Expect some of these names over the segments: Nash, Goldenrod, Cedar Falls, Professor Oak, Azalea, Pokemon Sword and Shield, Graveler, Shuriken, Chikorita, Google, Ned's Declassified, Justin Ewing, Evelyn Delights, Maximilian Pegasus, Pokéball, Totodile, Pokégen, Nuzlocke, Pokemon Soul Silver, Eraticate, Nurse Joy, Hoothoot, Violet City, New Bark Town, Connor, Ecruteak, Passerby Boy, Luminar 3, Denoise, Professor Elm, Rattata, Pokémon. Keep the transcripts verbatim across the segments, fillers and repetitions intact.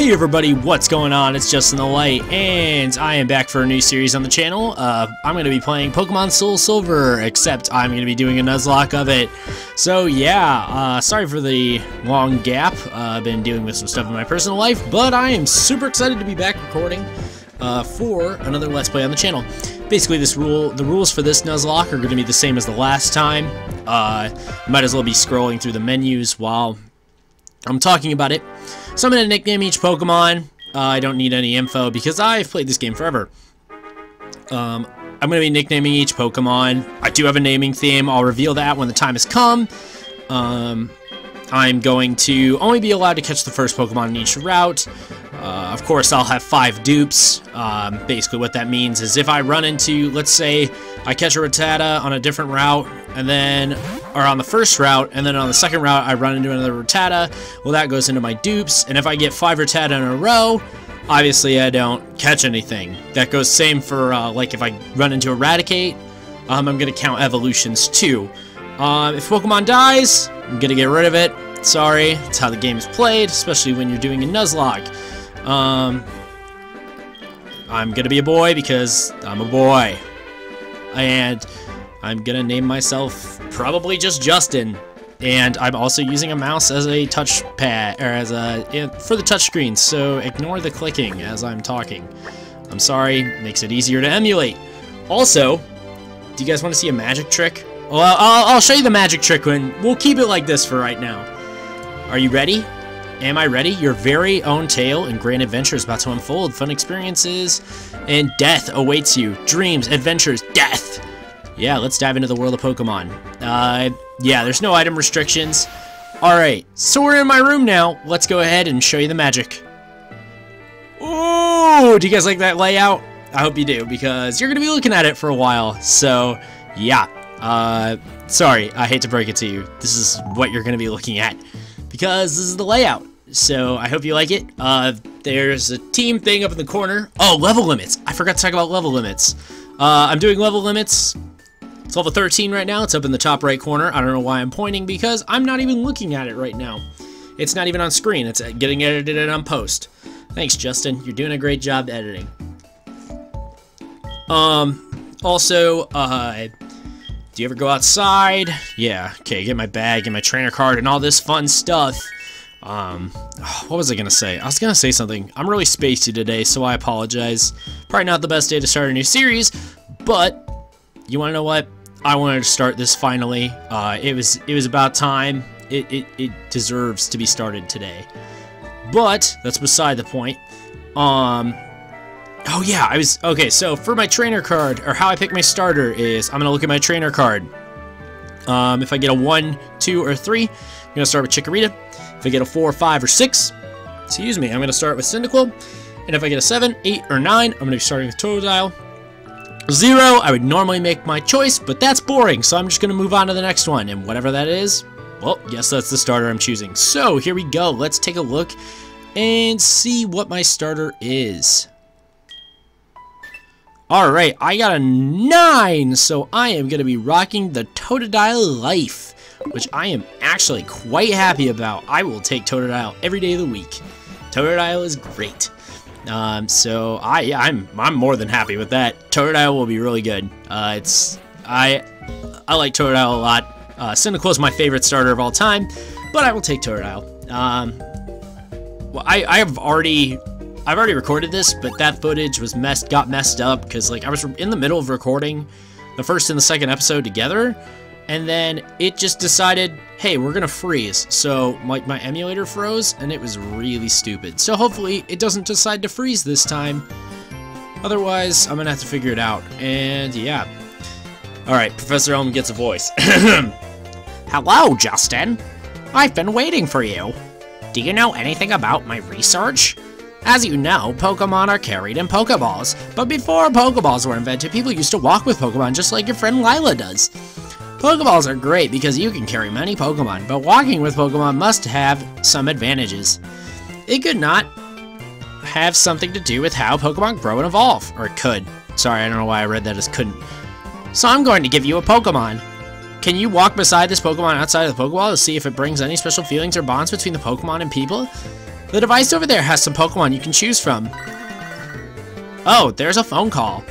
Hey everybody, what's going on? It's Justin Delights, and I am back for a new series on the channel. Uh, I'm going to be playing Pokemon Soul Silver, except I'm going to be doing a Nuzlocke of it. So yeah, uh, sorry for the long gap. Uh, I've been dealing with some stuff in my personal life, but I am super excited to be back recording uh, for another Let's Play on the channel. Basically, this rule, the rules for this Nuzlocke are going to be the same as the last time. Uh, might as well be scrolling through the menus while I'm talking about it. So I'm going to nickname each Pokemon. Uh, I don't need any info because I've played this game forever. Um, I'm going to be nicknaming each Pokemon. I do have a naming theme. I'll reveal that when the time has come. Um, I'm going to only be allowed to catch the first Pokemon in each route. Uh, of course, I'll have five dupes. Um, basically, what that means is if I run into, let's say, I catch a Rattata on a different route, and then, or on the first route, and then on the second route, I run into another Rattata. Well, that goes into my dupes, and if I get five Rattata in a row, obviously I don't catch anything. That goes same for, uh, like, if I run into Eraticate, um, I'm going to count evolutions too. Um, if Pokemon dies, I'm going to get rid of it. Sorry, that's how the game is played, especially when you're doing a Nuzlocke. Um, I'm going to be a boy because I'm a boy. And I'm going to name myself probably just Justin. And I'm also using a mouse as a touchpad, or as a, for the touchscreen, so ignore the clicking as I'm talking. I'm sorry, makes it easier to emulate. Also, do you guys want to see a magic trick? Well, I'll, I'll show you the magic trick when, we'll keep it like this for right now. Are you ready? Am I ready? Your very own tale and grand adventure is about to unfold. Fun experiences and death awaits you. Dreams, adventures, death. Yeah, let's dive into the world of Pokemon. Uh, yeah, there's no item restrictions. Alright, so we're in my room now. Let's go ahead and show you the magic. Ooh, do you guys like that layout? I hope you do, because you're going to be looking at it for a while. So, yeah. Uh, sorry, I hate to break it to you. This is what you're going to be looking at, because this is the layout. So, I hope you like it. Uh, there's a team thing up in the corner. Oh, level limits. I forgot to talk about level limits. Uh, I'm doing level limits. It's level thirteen right now. It's up in the top right corner. I don't know why I'm pointing, because I'm not even looking at it right now. It's not even on screen. It's getting edited on post. Thanks, Justin. You're doing a great job editing. Um, also, uh, do you ever go outside? Yeah, okay, get my bag and my trainer card and all this fun stuff. Um, what was I gonna say? I was gonna say something. I'm really spacey today, so I apologize. Probably not the best day to start a new series, but you wanna know what? I wanted to start this finally. Uh, it was it was about time. It, it, it deserves to be started today. But that's beside the point. Um, oh yeah, I was, okay, so for my trainer card, or how I pick my starter is, I'm gonna look at my trainer card. Um, if I get a one, two, or three, I'm gonna start with Chikorita. If I get a four, five, or six, excuse me, I'm going to start with Cyndaquil. And if I get a seven, eight, or nine, I'm going to be starting with Totodile. zero, I would normally make my choice, but that's boring, so I'm just going to move on to the next one. And whatever that is, well, yes, that's the starter I'm choosing. So, here we go. Let's take a look and see what my starter is. Alright, I got a nine, so I am going to be rocking the Totodile life, which I am actually quite happy about. I will take Totodile every day of the week. Totodile is great. Um, so I, I'm I'm more than happy with that. Totodile will be really good. Uh, it's I I like Totodile a lot. Uh, Cyndaquil is my favorite starter of all time, but I will take Totodile. Um, well, I I have already I've already recorded this, but that footage was messed got messed up because like I was in the middle of recording the first and the second episode together. And then it just decided, hey, we're gonna freeze. So like my, my emulator froze, and it was really stupid. So hopefully it doesn't decide to freeze this time. Otherwise, I'm gonna have to figure it out. And yeah. Alright, Professor Elm gets a voice. Hello, Justin. I've been waiting for you. Do you know anything about my research? As you know, Pokemon are carried in Pokeballs. But before Pokeballs were invented, people used to walk with Pokemon just like your friend Lila does. Pokeballs are great because you can carry many Pokemon, but walking with Pokemon must have some advantages. It could not have something to do with how Pokemon grow and evolve. Or it could. Sorry, I don't know why I read that as couldn't. So I'm going to give you a Pokemon. Can you walk beside this Pokemon outside of the Pokeball to see if it brings any special feelings or bonds between the Pokemon and people? The device over there has some Pokemon you can choose from. Oh, there's a phone call.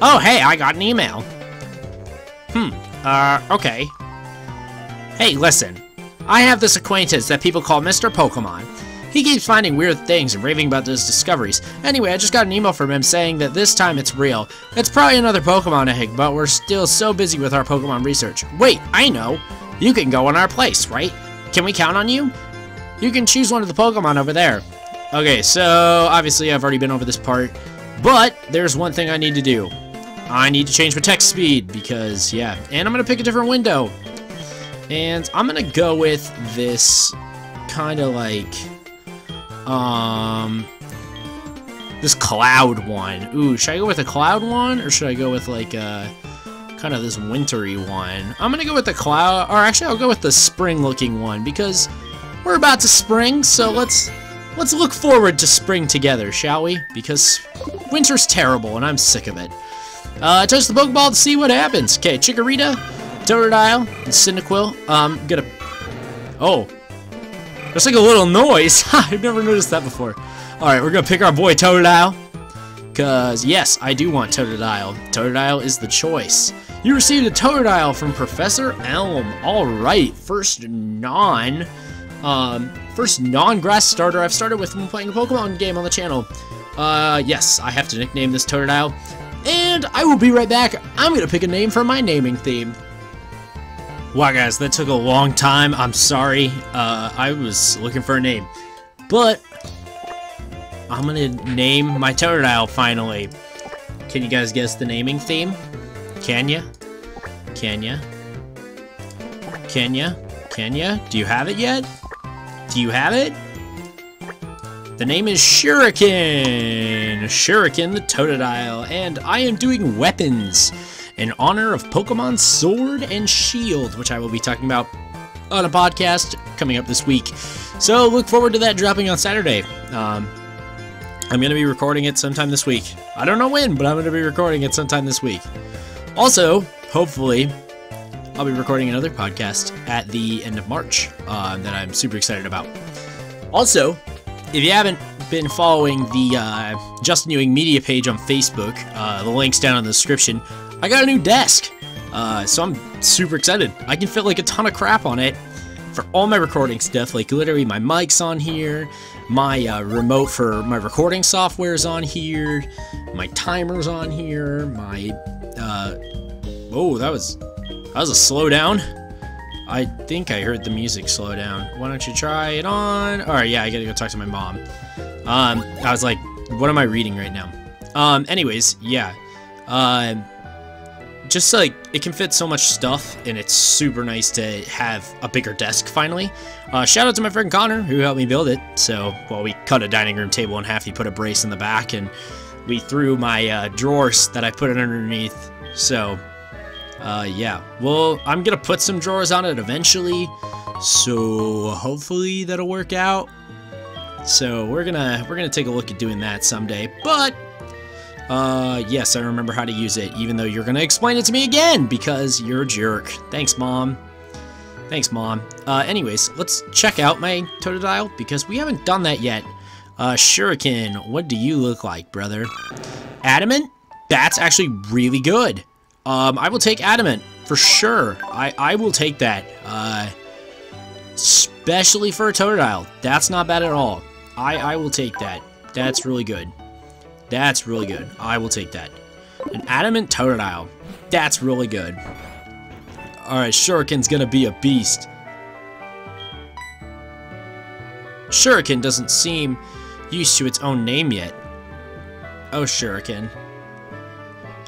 Oh, hey, I got an email. Hmm, uh, okay. Hey, listen. I have this acquaintance that people call Mister Pokemon. He keeps finding weird things and raving about his discoveries. Anyway, I just got an email from him saying that this time it's real. It's probably another Pokemon egg, but we're still so busy with our Pokemon research. Wait, I know. You can go in our place, right? Can we count on you? You can choose one of the Pokemon over there. Okay, so obviously I've already been over this part, but there's one thing I need to do. I need to change my text speed because, yeah. And I'm going to pick a different window. And I'm going to go with this kind of like... Um, this cloud one. Ooh, should I go with a cloud one, or should I go with like a kind of this wintry one? I'm gonna go with the cloud, or actually I'll go with the spring-looking one because we're about to spring. So let's let's look forward to spring together, shall we? Because winter's terrible, and I'm sick of it. Uh, touch the Pokeball to see what happens. Okay, Chikorita, Totodile, and Cyndaquil. Um, gonna. Oh. That's like a little noise. I've never noticed that before. Alright, we're gonna pick our boy Totodile. Cause yes, I do want Totodile. Totodile is the choice. You received a Totodile from Professor Elm. Alright, first non um first non-grass starter I've started with when playing a Pokemon game on the channel. Uh yes, I have to nickname this Totodile. And I will be right back. I'm gonna pick a name for my naming theme. Wow guys, that took a long time. I'm sorry. Uh, I was looking for a name. But I'm gonna name my Totodile finally. Can you guys guess the naming theme? Can ya? Can ya? Can ya? Can ya? Do you have it yet? Do you have it? The name is Shuriken! Shuriken the Totodile, and I am doing weapons in honor of Pokemon Sword and Shield, which I will be talking about on a podcast coming up this week. So look forward to that dropping on Saturday. Um, I'm going to be recording it sometime this week. I don't know when, but I'm going to be recording it sometime this week. Also, hopefully, I'll be recording another podcast at the end of March uh, that I'm super excited about. Also, if you haven't been following the uh, Justin Ewing media page on Facebook, uh, the link's down in the description. I got a new desk, uh, so I'm super excited. I can fit like a ton of crap on it for all my recording stuff. Like literally my mic's on here, my uh, remote for my recording software's on here, my timer's on here, my, uh, oh, that was, that was a slow down. I think I heard the music slow down. Why don't you try it on? All right, yeah, I gotta go talk to my mom. Um, I was like, what am I reading right now? Um, anyways, yeah, um. Uh, Just like it can fit so much stuff, and it's super nice to have a bigger desk finally. Uh, shout out to my friend Connor who helped me build it. So, well, we cut a dining room table in half, he put a brace in the back, and we threw my uh, drawers that I put it underneath. So, uh, yeah. Well, I'm gonna put some drawers on it eventually, so hopefully that'll work out. So we're gonna we're gonna take a look at doing that someday, but. Uh, yes, I remember how to use it, even though you're gonna explain it to me again, because you're a jerk. Thanks, Mom. Thanks, Mom. Uh, anyways, let's check out my Totodile, because we haven't done that yet. Uh, Shuriken, what do you look like, brother? Adamant? That's actually really good. Um, I will take Adamant, for sure. I, I will take that. Uh, especially for a Totodile. That's not bad at all. I, I will take that. That's really good. That's really good. I will take that. An Adamant Totodile. That's really good. Alright, Shuriken's gonna be a beast. Shuriken doesn't seem used to its own name yet. Oh, Shuriken.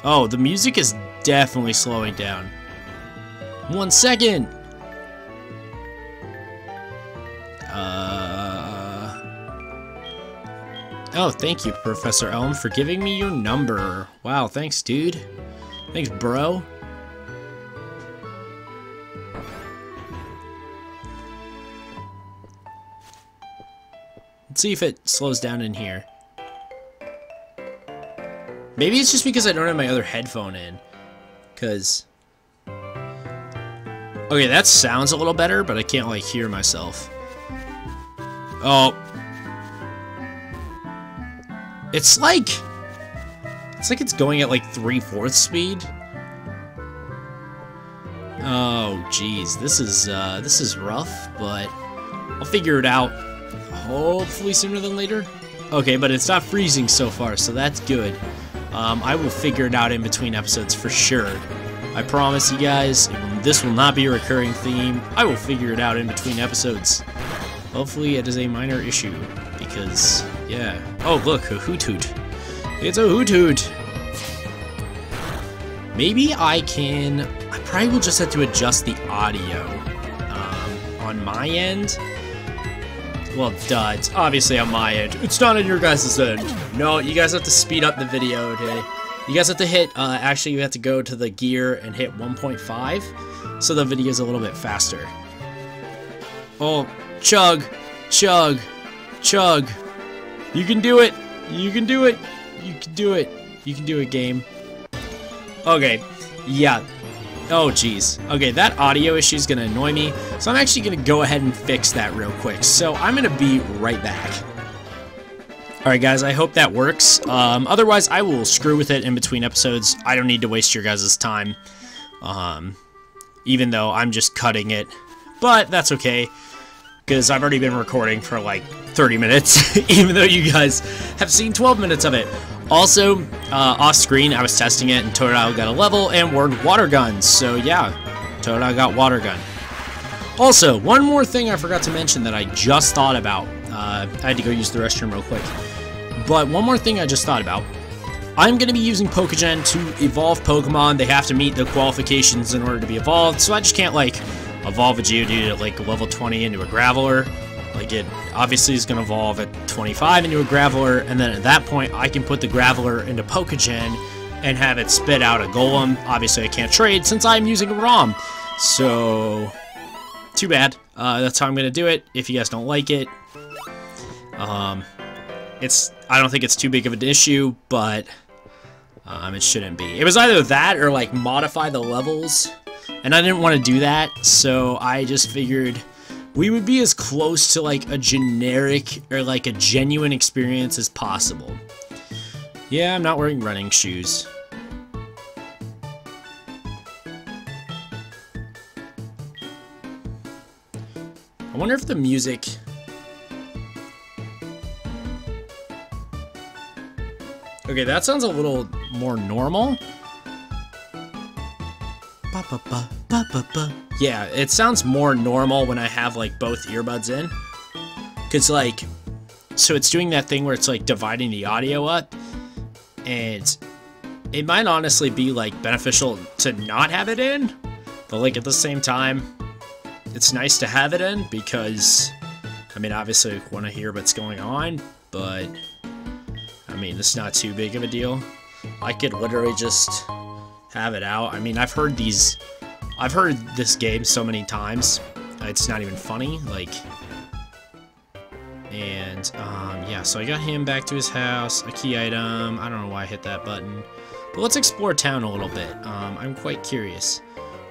Oh, the music is definitely slowing down. One second! Oh, thank you, Professor Elm, for giving me your number. Wow, thanks, dude. Thanks, bro. Let's see if it slows down in here. Maybe it's just because I don't have my other headphone in. Because... Okay, that sounds a little better, but I can't, like, hear myself. Oh... It's like... It's like it's going at like three-fourths speed. Oh, geez. This is, uh, this is rough, but I'll figure it out. Hopefully sooner than later. Okay, but it's not freezing so far, so that's good. Um, I will figure it out in between episodes for sure. I promise you guys, this will not be a recurring theme. I will figure it out in between episodes. Hopefully it is a minor issue, because, yeah. Oh, look, a Hoothoot. It's a Hoothoot! Maybe I can... I probably will just have to adjust the audio um, on my end. Well, duh, it's obviously on my end. It's not on your guys' end. No, you guys have to speed up the video today. You guys have to hit, uh, actually you have to go to the gear and hit one point five, so the video's a little bit faster. Oh, chug, chug, chug. You can do it, you can do it, you can do it, you can do it, game. Okay, yeah. Oh, geez. Okay, that audio issue is going to annoy me, so I'm actually going to go ahead and fix that real quick. So I'm going to be right back. Alright, guys, I hope that works. Um, otherwise, I will screw with it in between episodes. I don't need to waste your guys' time, um, even though I'm just cutting it. But that's okay, because I've already been recording for like thirty minutes, even though you guys have seen twelve minutes of it. Also, uh, off screen, I was testing it, and Totodile got a level and word water gun. So yeah, Totodile got water gun. Also, one more thing I forgot to mention that I just thought about. Uh, I had to go use the restroom real quick. But one more thing I just thought about. I'm going to be using Pokégen to evolve Pokemon. They have to meet the qualifications in order to be evolved. So I just can't, like, evolve a Geodude at, like, level twenty into a Graveler. Like, it obviously is going to evolve at twenty-five into a Graveler, and then at that point, I can put the Graveler into Pokégen and have it spit out a Golem. Obviously, I can't trade since I'm using a ROM. So, too bad. Uh, that's how I'm going to do it. If you guys don't like it, um, it's I don't think it's too big of an issue, but um, it shouldn't be. It was either that or, like, modify the levels, and I didn't want to do that, so I just figured... we would be as close to like a generic or like a genuine experience as possible. Yeah, I'm not wearing running shoes. I wonder if the music... Okay, that sounds a little more normal. Ba, ba, ba, ba, ba, ba. Yeah, it sounds more normal when I have, like, both earbuds in. Because, like, so it's doing that thing where it's, like, dividing the audio up. And it might honestly be, like, beneficial to not have it in. But, like, at the same time, it's nice to have it in because, I mean, obviously I want to hear what's going on. But, I mean, it's not too big of a deal. I could literally just... have it out. I mean, I've heard these... I've heard this game so many times. It's not even funny, like... And, um, yeah, so I got him back to his house. A key item. I don't know why I hit that button. But let's explore town a little bit. Um, I'm quite curious.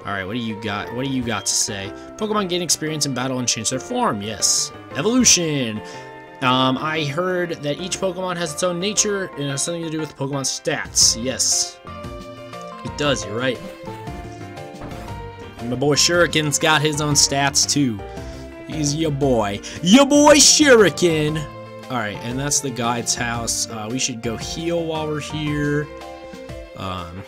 Alright, what do you got? What do you got to say? Pokemon gain experience in battle and change their form. Yes. Evolution! Um, I heard that each Pokemon has its own nature and has something to do with Pokemon stats. Yes. It does, you're right. And my boy Shuriken's got his own stats too. He's your boy. Your boy Shuriken! Alright, and that's the guide's house. Uh, we should go heal while we're here. Um,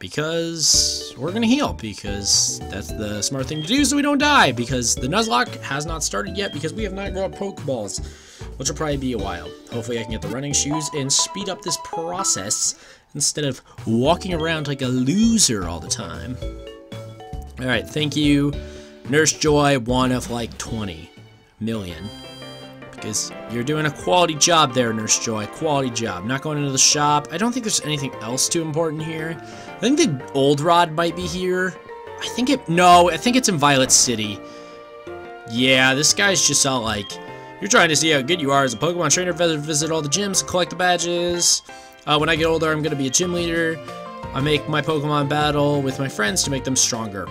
because we're gonna heal. Because that's the smart thing to do so we don't die. Because the Nuzlocke has not started yet because we have not got Pokeballs. Which will probably be a while. Hopefully I can get the running shoes and speed up this process. Instead of walking around like a loser all the time. Alright, thank you. Nurse Joy, one of like twenty million. Because you're doing a quality job there, Nurse Joy. Quality job. Not going into the shop. I don't think there's anything else too important here. I think the Goldenrod might be here. I think it... No, I think it's in Violet City. Yeah, this guy's just all like... You're trying to see how good you are as a Pokemon trainer. Visit all the gyms, collect the badges... Uh, when I get older, I'm going to be a gym leader. I make my Pokemon battle with my friends to make them stronger.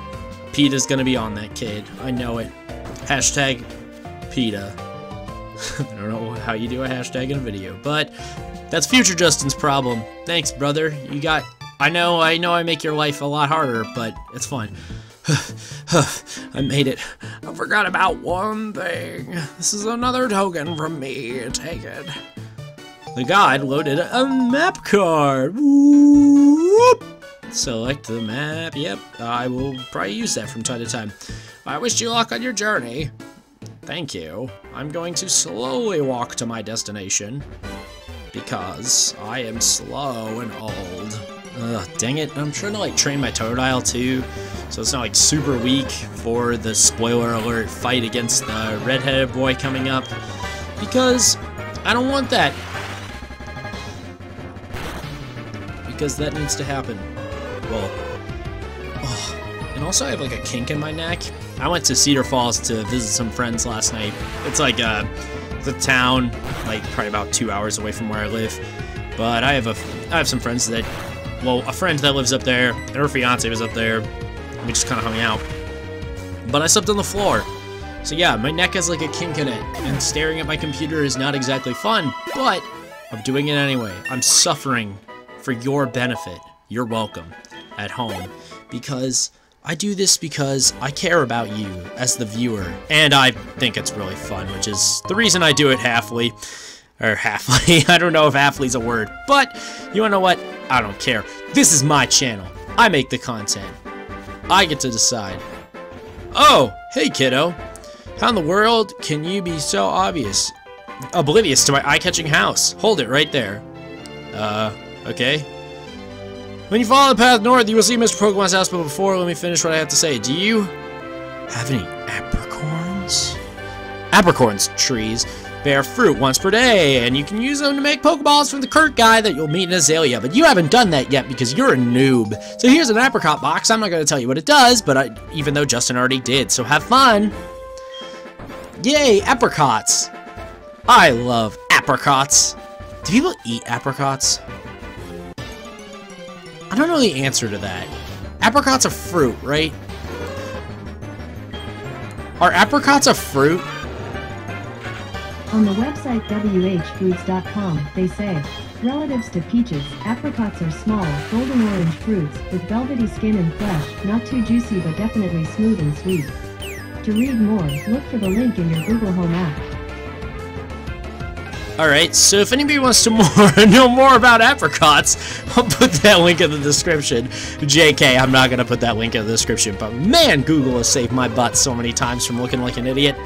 PETA's going to be on that kid. I know it. Hashtag PETA. I don't know how you do a hashtag in a video, but that's future Justin's problem. Thanks, brother. You got... I know, I know I make your life a lot harder, but it's fine. I made it. I forgot about one thing. This is another token from me. Take it. The guide loaded a map card. Whoop. Select the map. Yep, I will probably use that from time to time. I wish you luck on your journey. Thank you. I'm going to slowly walk to my destination because I am slow and old. Ugh, dang it. I'm trying to like train my Totodile too, so it's not like super weak for the spoiler alert fight against the redheaded boy coming up, because I don't want that. Because that needs to happen. Well, oh, and also I have like a kink in my neck. I went to Cedar Falls to visit some friends last night. It's like uh, the town, like probably about two hours away from where I live. But I have a, I have some friends that, well, a friend that lives up there. And her fiance was up there. We just kind of hung out. But I slept on the floor. So yeah, my neck has like a kink in it, and staring at my computer is not exactly fun. But I'm doing it anyway. I'm suffering for your benefit. You're welcome at home, because I do this because I care about you as the viewer, and I think it's really fun, which is the reason I do it halfly, or halfly, I don't know if halfly's a word, but you wanna know what, I don't care. This is my channel, I make the content, I get to decide. Oh, hey kiddo, how in the world can you be so obvious, oblivious to my eye-catching house? Hold it right there. Uh, okay. When you follow the path north, you will see Mister Pokemon's house, but before, let me finish what I have to say. Do you have any apricorns? Apricorns trees bear fruit once per day, and you can use them to make Pokeballs from the Kurt guy that you'll meet in Azalea, but you haven't done that yet because you're a noob. So here's an apricot box. I'm not going to tell you what it does, but I, even though Justin already did, so have fun. Yay, apricots. I love apricots. Do people eat apricots? I don't know the answer to that. Apricots are fruit, right? Are apricots a fruit? On the website w h foods dot com, they say, relatives to peaches, apricots are small, golden orange fruits, with velvety skin and flesh, not too juicy but definitely smooth and sweet. To read more, look for the link in your Google Home app. Alright, so if anybody wants to more, know more about apricots, I'll put that link in the description. J K, I'm not going to put that link in the description, but man, Google has saved my butt so many times from looking like an idiot.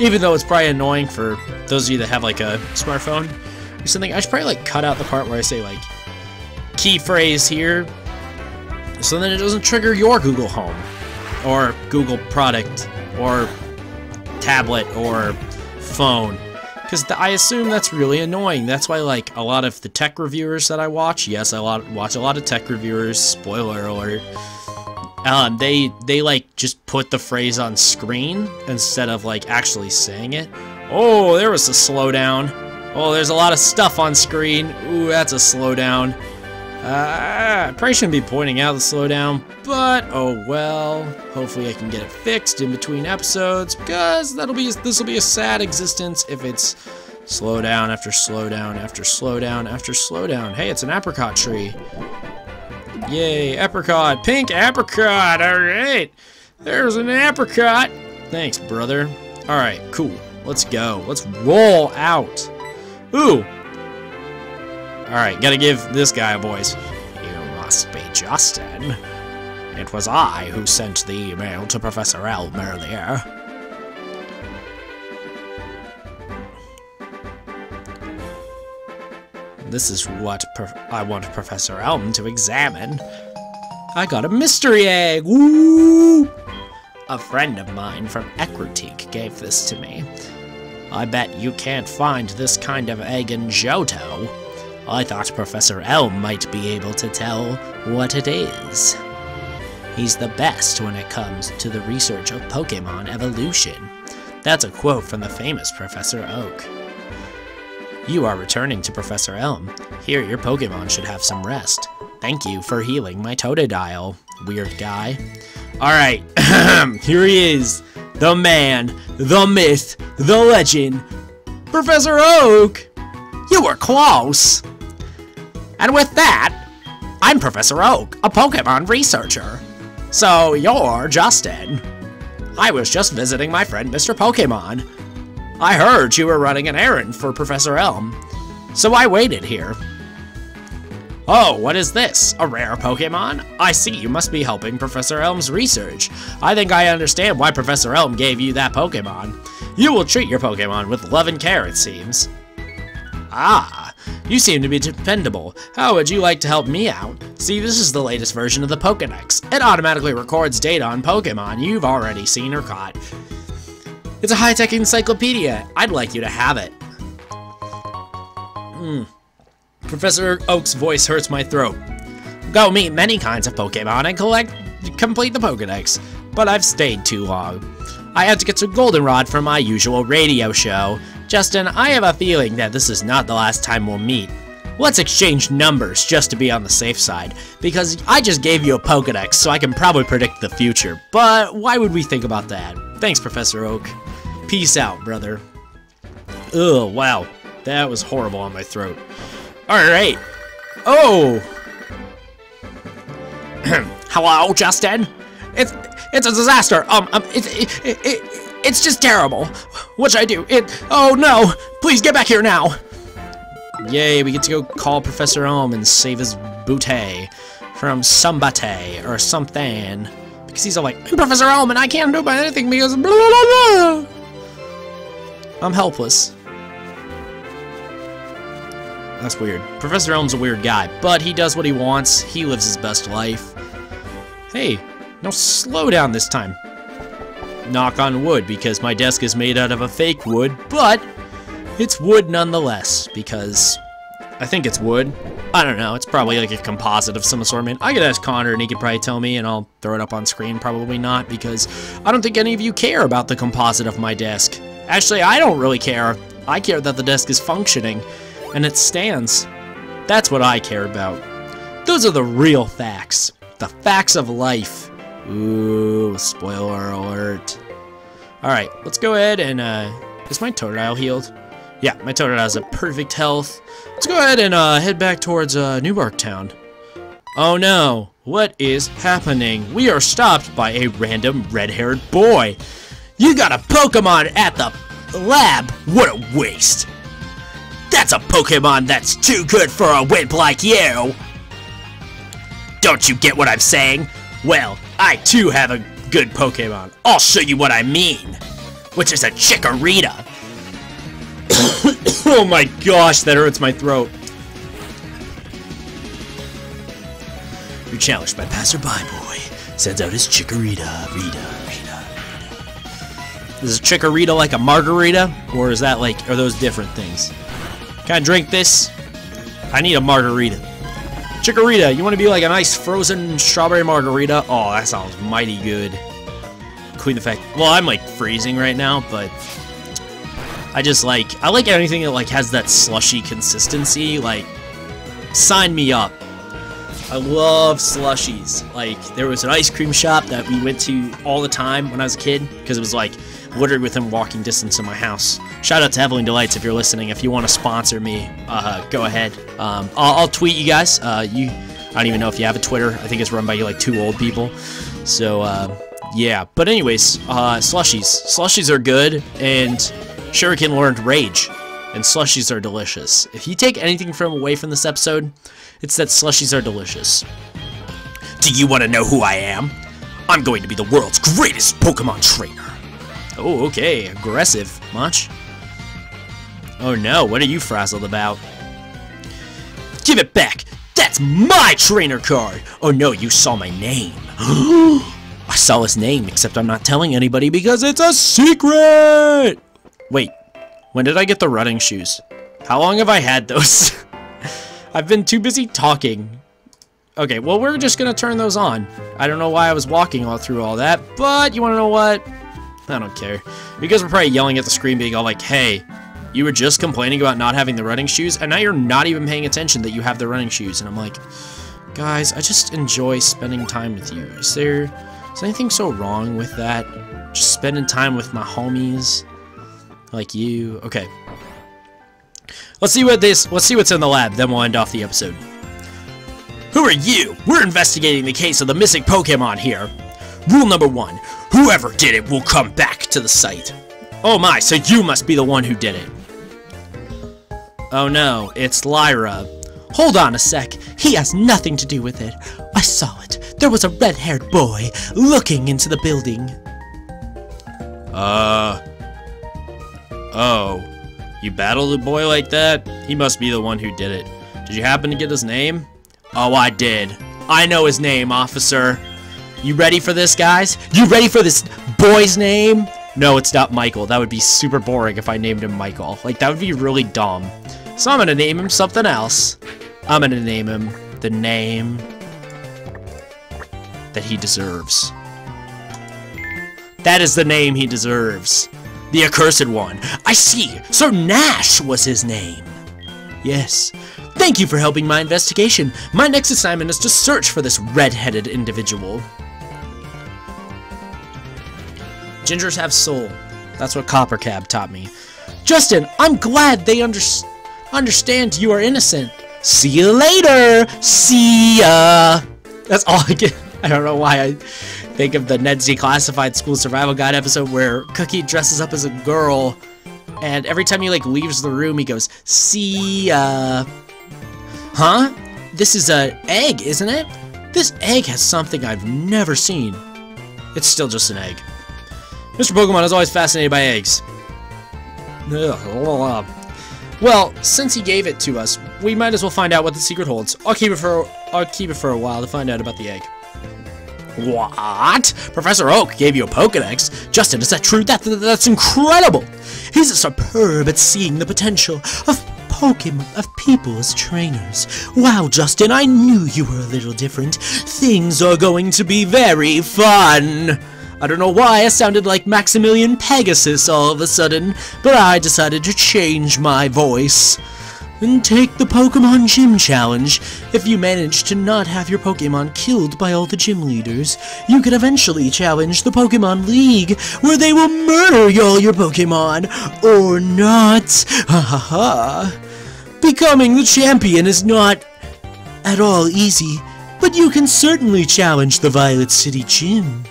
Even though it's probably annoying for those of you that have like a smartphone or something. I should probably like cut out the part where I say like, key phrase here, so then it doesn't trigger your Google Home, or Google product, or tablet, or phone. Because I assume that's really annoying. That's why, like, a lot of the tech reviewers that I watch, yes, I lot, watch a lot of tech reviewers, spoiler alert, um, they, they, like, just put the phrase on screen instead of, like, actually saying it. Oh, there was a slowdown. Oh, there's a lot of stuff on screen. Ooh, that's a slowdown. Uh, I probably shouldn't be pointing out the slowdown, but oh well. Hopefully I can get it fixed in between episodes, because that'll be this will be a sad existence if it's slowdown after slowdown after slowdown after slowdown. Hey, it's an apricot tree. Yay, apricot, pink apricot. All right, there's an apricot. Thanks, brother. All right, cool. Let's go. Let's roll out. Ooh. Alright, gotta give this guy a voice. You must be Justin. It was I who sent the email to Professor Elm earlier. This is what prof I want Professor Elm to examine. I got a mystery egg! Woo! A friend of mine from Ecruteak gave this to me. I bet you can't find this kind of egg in Johto. I thought Professor Elm might be able to tell what it is. He's the best when it comes to the research of Pokémon evolution. That's a quote from the famous Professor Oak. You are returning to Professor Elm. Here, your Pokémon should have some rest. Thank you for healing my Totodile, weird guy. Alright, here he is, the man, the myth, the legend, Professor Oak! You were close! And with that, I'm Professor Oak, a Pokemon researcher. So you're Justin. I was just visiting my friend Mister Pokemon. I heard you were running an errand for Professor Elm, so I waited here. Oh, what is this? A rare Pokemon? I see you must be helping Professor Elm's research. I think I understand why Professor Elm gave you that Pokemon. You will treat your Pokemon with love and care, it seems. Ah, you seem to be dependable. How would you like to help me out? See, this is the latest version of the Pokedex. It automatically records data on Pokemon you've already seen or caught. It's a high-tech encyclopedia. I'd like you to have it. Hmm. Professor Oak's voice hurts my throat. Go meet many kinds of Pokemon and collect, complete the Pokedex, but I've stayed too long. I have to get some Goldenrod for my usual radio show. Justin, I have a feeling that this is not the last time we'll meet. Let's exchange numbers just to be on the safe side, because I just gave you a Pokedex, so I can probably predict the future, but why would we think about that? Thanks, Professor Oak. Peace out, brother. Ugh, wow. That was horrible on my throat. Alright. Oh! Hello, Justin? It's it's a disaster. Um, um it, it, it, it, it's just terrible. What should I do? It. Oh, no. Please get back here now. Yay, we get to go call Professor Elm and save his booty from somebody or something. Because he's all like, I'm Professor Elm and I can't do anything because blah, blah, blah. I'm helpless. That's weird. Professor Elm's a weird guy, but he does what he wants. He lives his best life. Hey, no slow down this time. Knock on wood, because my desk is made out of a fake wood, but it's wood nonetheless, because I think it's wood. I don't know. It's probably like a composite of some assortment. I could ask Connor, and he could probably tell me, and I'll throw it up on screen. Probably not, because I don't think any of you care about the composite of my desk. Actually, I don't really care. I care that the desk is functioning. And it stands. That's what I care about. Those are the real facts. The facts of life. Ooh, spoiler alert. Alright, let's go ahead and, uh... is my Totodile healed? Yeah, my Totodile's at perfect health. Let's go ahead and, uh, head back towards, uh, New Bark Town. Oh no, what is happening? We are stopped by a random red-haired boy. You got a Pokemon at the lab. What a waste. That's a Pokemon that's too good for a wimp like you! Don't you get what I'm saying? Well, I too have a good Pokemon. I'll show you what I mean! Which is a Chikorita! Oh my gosh, that hurts my throat. You're challenged by Passerby Boy. Sends out his Chikorita, Rita, Rita. Is a Chikorita like a margarita? Or is that like, are those different things? Can I drink this? I need a margarita. Chikorita, you want to be like a nice frozen strawberry margarita? Oh, that sounds mighty good. Queen the fact. Well, I'm like freezing right now, but I just like I like anything that like has that slushy consistency. Like, sign me up. I love slushies. Like, there was an ice cream shop that we went to all the time when I was a kid because it was like literally within walking distance of my house. Shout out to Evelyn Delights if you're listening. If you want to sponsor me, uh, go ahead. Um, I'll, I'll tweet you guys. Uh, you, I don't even know if you have a Twitter. I think it's run by you like two old people. So uh, yeah. But anyways, uh, slushies. Slushies are good, and Shuriken learned rage, and slushies are delicious. If you take anything from away from this episode, it's that slushies are delicious. Do you want to know who I am? I'm going to be the world's greatest Pokemon trainer. Oh, okay. Aggressive. Much? Oh no, what are you frazzled about? Give it back! That's my trainer card! Oh no, you saw my name. I saw his name, except I'm not telling anybody because it's a secret! Wait, when did I get the running shoes? How long have I had those? I've been too busy talking. Okay, well we're just gonna turn those on. I don't know why I was walking all through all that, but you wanna know what? I don't care. You guys were probably yelling at the screen being all like, hey, you were just complaining about not having the running shoes, and now you're not even paying attention that you have the running shoes. And I'm like, guys, I just enjoy spending time with you. Is there, is Is anything so wrong with that? Just spending time with my homies, like you. Okay. Let's see what this. Let's see what's in the lab. Then we'll end off the episode. Who are you? We're investigating the case of the missing Pokemon here. Rule number one: whoever did it will come back to the site. Oh my! So you must be the one who did it. Oh no! It's Lyra. Hold on a sec. He has nothing to do with it. I saw it. There was a red-haired boy looking into the building. Uh... Oh. You battled a boy like that? He must be the one who did it. Did you happen to get his name? Oh, I did. I know his name, officer. You ready for this, guys? You ready for this boy's name? No, it's not Michael. That would be super boring if I named him Michael. Like, that would be really dumb. So I'm gonna name him something else. I'm gonna name him the name that he deserves. That is the name he deserves. The accursed one. I see. Sir Nash was his name. Yes. Thank you for helping my investigation. My next assignment is to search for this red-headed individual. Gingers have soul. That's what Coppercab taught me. Justin, I'm glad they understood. Understand you are innocent. See you later. See ya. That's all I get. I don't know why I think of the Ned's Declassified School Survival Guide episode where Cookie dresses up as a girl, and every time he like leaves the room, he goes, "See ya." Huh? This is an egg, isn't it? This egg has something I've never seen. It's still just an egg. Mister Pokemon is always fascinated by eggs. Ugh. Well, since he gave it to us, we might as well find out what the secret holds. I'll keep it for I'll keep it for a while to find out about the egg. What? Professor Oak gave you a Pokedex? Justin, is that true? That, that that's incredible. He's superb at seeing the potential of Pokemon of people as trainers. Wow, Justin, I knew you were a little different. Things are going to be very fun. I don't know why I sounded like Maximilian Pegasus all of a sudden, but I decided to change my voice and take the Pokemon Gym Challenge. If you manage to not have your Pokemon killed by all the gym leaders, you can eventually challenge the Pokemon League, where they will murder all your Pokemon, or not. Ha ha ha. Becoming the champion is not at all easy, but you can certainly challenge the Violet City Gym.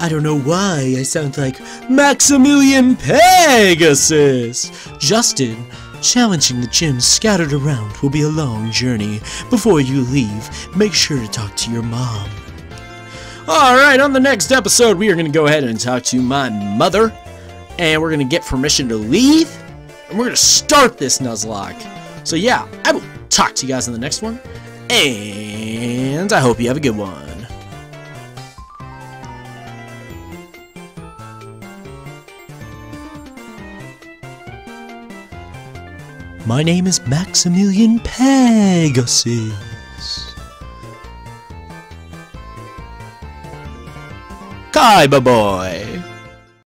I don't know why I sound like Maximilian Pegasus! Justin, challenging the gyms scattered around will be a long journey. Before you leave, make sure to talk to your mom. Alright, on the next episode, we are going to go ahead and talk to my mother. And we're going to get permission to leave. And we're going to start this Nuzlocke. So yeah, I will talk to you guys in the next one. And I hope you have a good one. My name is Maximilian Pegasus. Passerby Boy.